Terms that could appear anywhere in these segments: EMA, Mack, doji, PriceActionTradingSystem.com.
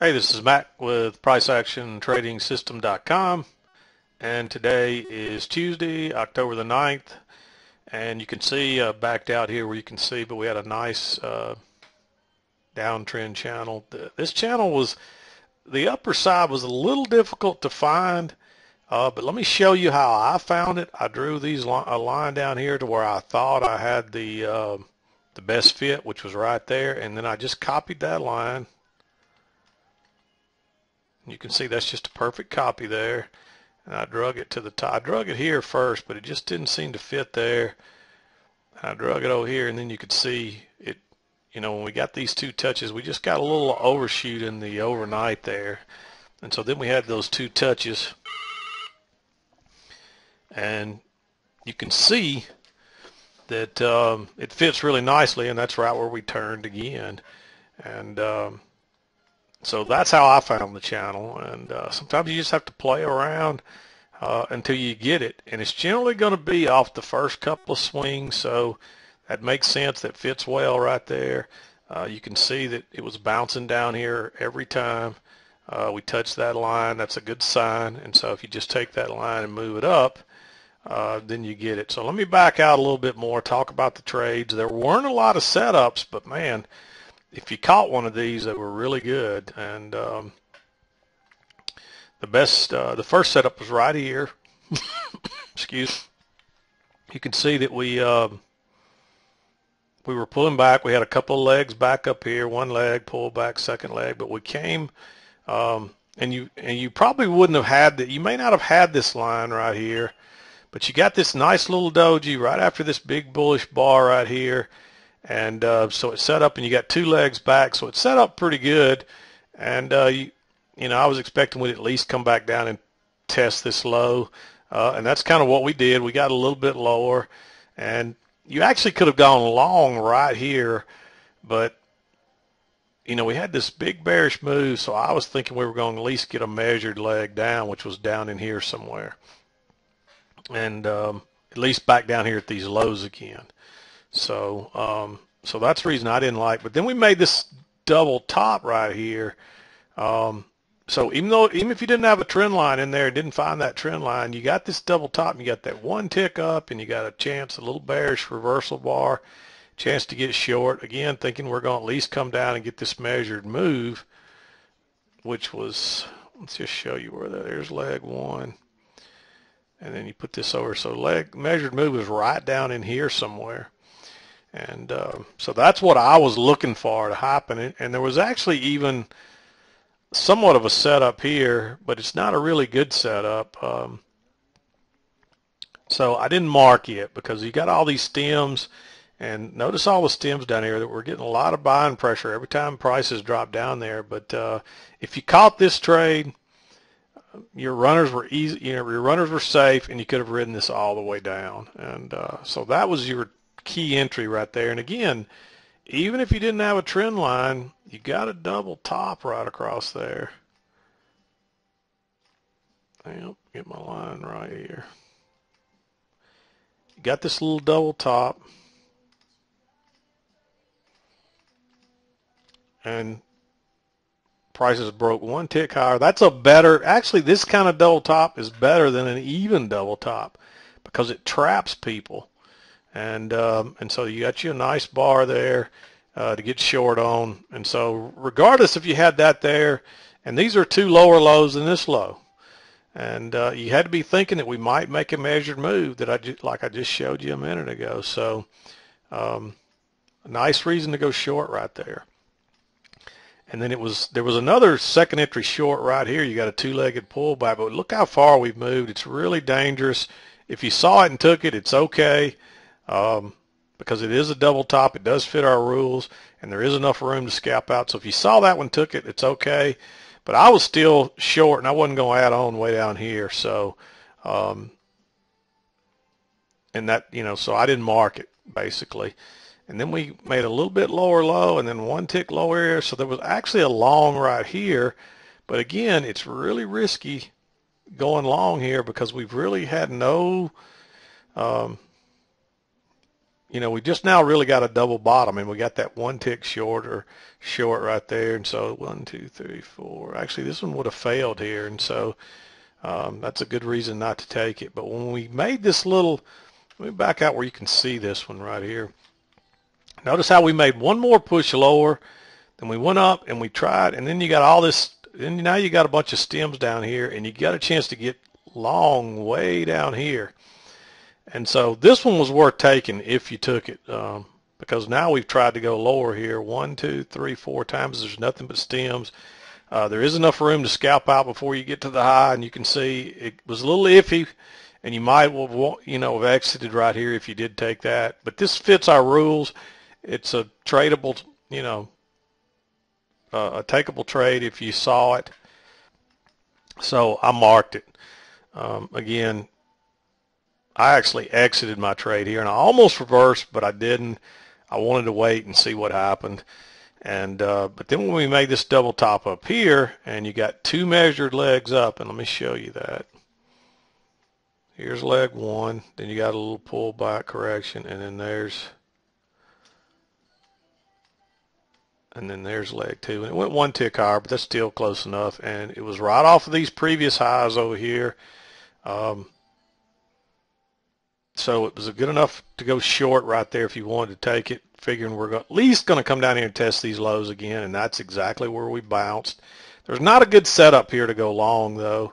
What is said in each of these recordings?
Hey, this is Mack with PriceActionTradingSystem.com, and today is Tuesday, October the 9th, and you can see backed out here where you can see, but we had a nice downtrend channel. This channel was, the upper side was a little difficult to find, but let me show you how I found it. I drew a line down here to where I thought I had the best fit, which was right there, and then I just copied that line. You can see that's just a perfect copy there, and I drug it to the top. I drug it here first, but it just didn't seem to fit there. I drug it over here, and then you could see it. You know, when we got these two touches, we just got a little overshoot in the overnight there, and so then we had those two touches, and you can see that it fits really nicely, and that's right where we turned again, and so that's how I found the channel, and sometimes you just have to play around until you get it, and it's generally going to be off the first couple of swings, so that makes sense. That fits well right there. You can see that it was bouncing down here every time we touched that line. That's a good sign, and so if you just take that line and move it up, then you get it. So let me back out a little bit more, talk about the trades. There weren't a lot of setups, but man, if you caught one of these, they were really good, and the first setup was right here. Excuse. You can see that we were pulling back. We had a couple of legs back up here. One leg pulled back, second leg, but we came, and you probably wouldn't have had that. You may not have had this line right here, but you got this nice little doji right after this big bullish bar right here. And so it set up, and you got two legs back, so it set up pretty good. And you know, I was expecting we'd at least come back down and test this low, and that's kind of what we did. We got a little bit lower, and you actually could have gone long right here, but you know, we had this big bearish move, so I was thinking we were going to at least get a measured leg down, which was down in here somewhere, and at least back down here at these lows again. So so that's the reason I didn't like. But then we made this double top right here. So even if you didn't have a trend line in there, didn't find that trend line, you got this double top, and you got that one tick up, and you got a chance, a little bearish reversal bar, chance to get short. Again, thinking we're going to at least come down and get this measured move, which was, let's just show you where that, there's leg one. And then you put this over. So leg measured move is right down in here somewhere. And so that's what I was looking for to happen, and there was actually even somewhat of a setup here, but it's not a really good setup. So I didn't mark it because you got all these stems, and notice all the stems down here that we're getting a lot of buying pressure every time prices drop down there. But if you caught this trade, your runners were easy. You know, your runners were safe, and you could have ridden this all the way down. And so that was your key entry right there. And again, even if you didn't have a trend line, you got a double top right across there. I'll get my line right here. You got this little double top, and prices broke one tick higher. That's a better, actually this kind of double top is better than an even double top because it traps people. And so you got you a nice bar there to get short on. And so regardless if you had that there, and these are two lower lows than this low, and you had to be thinking that we might make a measured move that I just showed you a minute ago. So a nice reason to go short right there. And then there was another second entry short right here. You got a two-legged pullback, but look how far we've moved. It's really dangerous. If you saw it and took it, it's okay. Because it is a double top, it does fit our rules, and there is enough room to scalp out. So if you saw that one, took it, it's okay. But I was still short, and I wasn't going to add on way down here. So, and that, you know, so I didn't mark it basically. And then we made a little bit lower low, and then one tick lower here. So there was actually a long right here, but again, it's really risky going long here because we've really had no. you know, we just now really got a double bottom, and we got that one tick short or short right there. And so 1, 2, 3, 4. Actually, this one would have failed here, and so that's a good reason not to take it. But when we made this little, let me back out where you can see this one right here. Notice how we made one more push lower, then we went up and we tried, and then you got all this, and now you got a bunch of stems down here, and you got a chance to get long way down here. And so this one was worth taking if you took it, because now we've tried to go lower here 1, 2, 3, 4 times. There's nothing but stems. There is enough room to scalp out before you get to the high, and you can see it was a little iffy, and you might well, you know, have exited right here if you did take that. But this fits our rules. It's a tradable, you know, a takeable trade if you saw it. So I marked it. Again, I actually exited my trade here, and I almost reversed, but I didn't. I wanted to wait and see what happened. And but then when we made this double top up here, and you got two measured legs up, and let me show you that. Here's leg one, then you got a little pullback correction, and then there's leg two. And it went one tick higher, but that's still close enough. And it was right off of these previous highs over here. So it was good enough to go short right there if you wanted to take it, figuring we're at least going to come down here and test these lows again, and that's exactly where we bounced. There's not a good setup here to go long, though,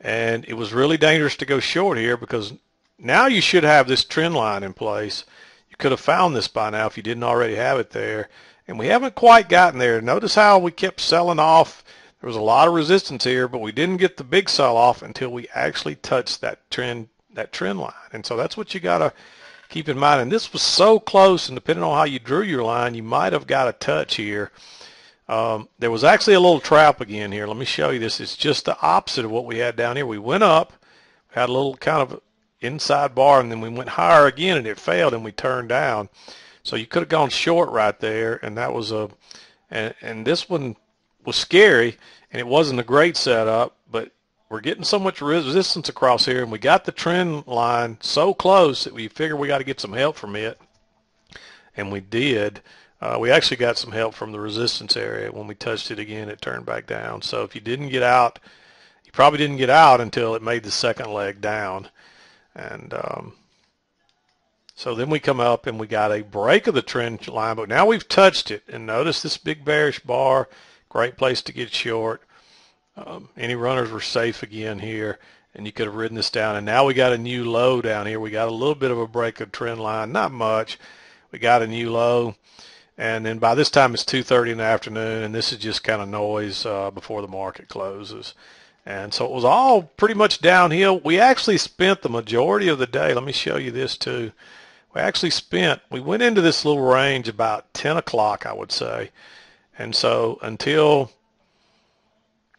and it was really dangerous to go short here because now you should have this trend line in place. You could have found this by now if you didn't already have it there, and we haven't quite gotten there. Notice how we kept selling off. There was a lot of resistance here, but we didn't get the big sell-off until we actually touched that trend line. And so that's what you got to keep in mind. And this was so close, and depending on how you drew your line, you might have got a touch here. There was actually a little trap again here. Let me show you this. It's just the opposite of what we had down here. We went up, had a little kind of inside bar, and then we went higher again, and it failed, and we turned down. So you could have gone short right there, and that was a, and this one was scary, and it wasn't a great setup, but we're getting so much resistance across here, and we got the trend line so close that we figured we got to get some help from it, and we did. We actually got some help from the resistance area. When we touched it again, it turned back down. So if you didn't get out, you probably didn't get out until it made the second leg down. And so then we come up, and we got a break of the trend line, but now we've touched it. And notice this big bearish bar, great place to get short. Any runners were safe again here, and you could have ridden this down. And now we got a new low down here. We got a little bit of a break of trend line, not much. We got a new low, and then by this time it's 2:30 in the afternoon, and this is just kind of noise before the market closes. And so it was all pretty much downhill. We actually spent the majority of the day. Let me show you this too. We went into this little range about 10 o'clock, I would say, and so until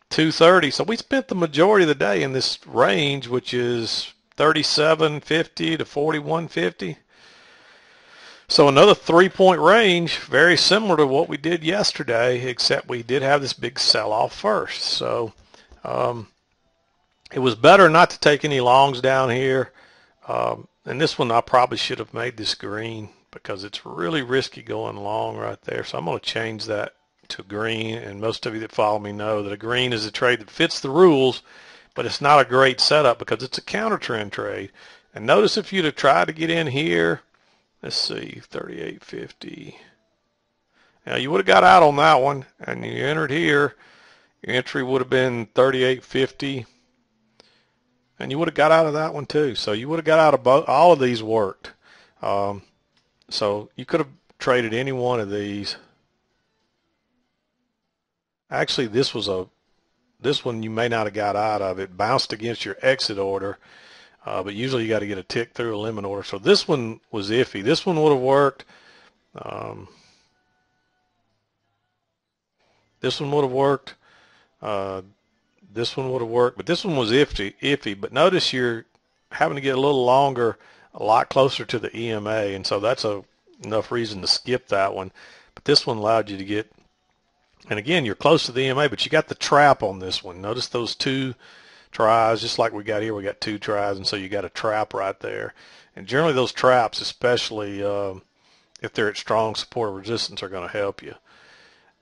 2:30. So we spent the majority of the day in this range, which is 37.50 to 41.50. So another 3-point range, very similar to what we did yesterday, except we did have this big sell-off first. So it was better not to take any longs down here. And this one, I probably should have made this green because it's really risky going long right there. So I'm going to change that to green, and most of you that follow me know that a green is a trade that fits the rules, but it's not a great setup because it's a counter trend trade. And notice if you'd have tried to get in here, let's see, 38.50. Now you would have got out on that one, and you entered here, your entry would have been 38.50, and you would have got out of that one too. So you would have got out of both. All of these worked. So you could have traded any one of these. Actually, this one you may not have got out of. It bounced against your exit order, but usually you got to get a tick through a limit order. So this one was iffy. This one would have worked. This one would have worked. This one would have worked, but this one was iffy. But notice you're having to get a little longer, a lot closer to the EMA, and so that's enough reason to skip that one. But this one allowed you to get. And again, you're close to the EMA, but you got the trap on this one. Notice those two tries, just like we got here. We got two tries, and so you got a trap right there. And generally those traps, especially if they're at strong support or resistance, are going to help you.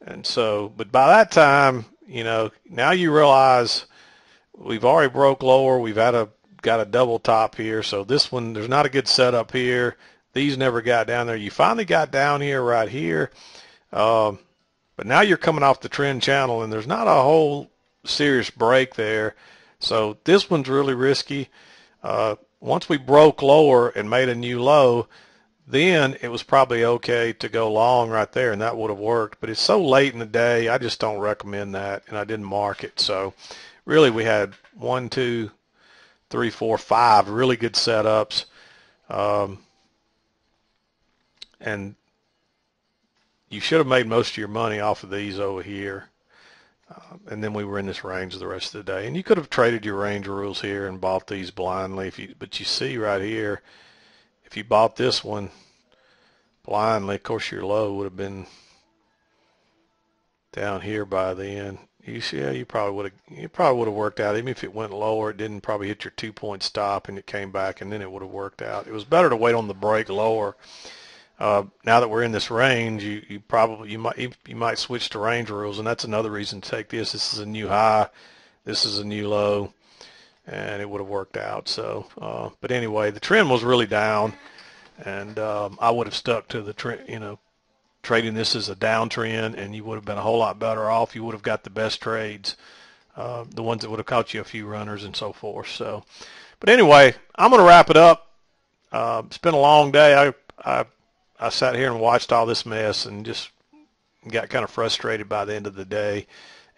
And so, but by that time, you know, now you realize we've already broke lower. We've had got a double top here. So this one, there's not a good setup here. These never got down there. You finally got down here right here. But now you're coming off the trend channel, and there's not a whole serious break there. So this one's really risky. Once we broke lower and made a new low, then it was probably okay to go long right there, and that would have worked. But it's so late in the day, I just don't recommend that, and I didn't mark it. So really we had 1, 2, 3, 4, 5 really good setups. And you should have made most of your money off of these over here. And then we were in this range the rest of the day. And you could have traded your range rules here and bought these blindly. But you see right here, if you bought this one blindly, of course your low would have been down here by then. You see, yeah, you probably would have worked out. Even if it went lower, it didn't probably hit your 2-point stop, and it came back, and then it would have worked out. It was better to wait on the break lower. Now that we're in this range, you might switch to range rules, and that's another reason to take this. This is a new high, this is a new low, and it would have worked out. So, but anyway, the trend was really down, and I would have stuck to the trend. You know, trading this as a downtrend, and you would have been a whole lot better off. You would have got the best trades, the ones that would have caught you a few runners and so forth. So, but anyway, I'm going to wrap it up. It's been a long day. I sat here and watched all this mess and just got kind of frustrated by the end of the day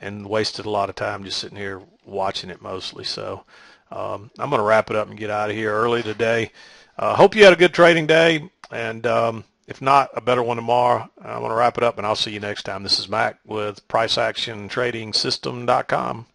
and wasted a lot of time just sitting here watching it mostly. So I'm going to wrap it up and get out of here early today. Hope you had a good trading day, and if not, a better one tomorrow. I'm going to wrap it up, and I'll see you next time. This is Mack with PriceActionTradingSystem.com.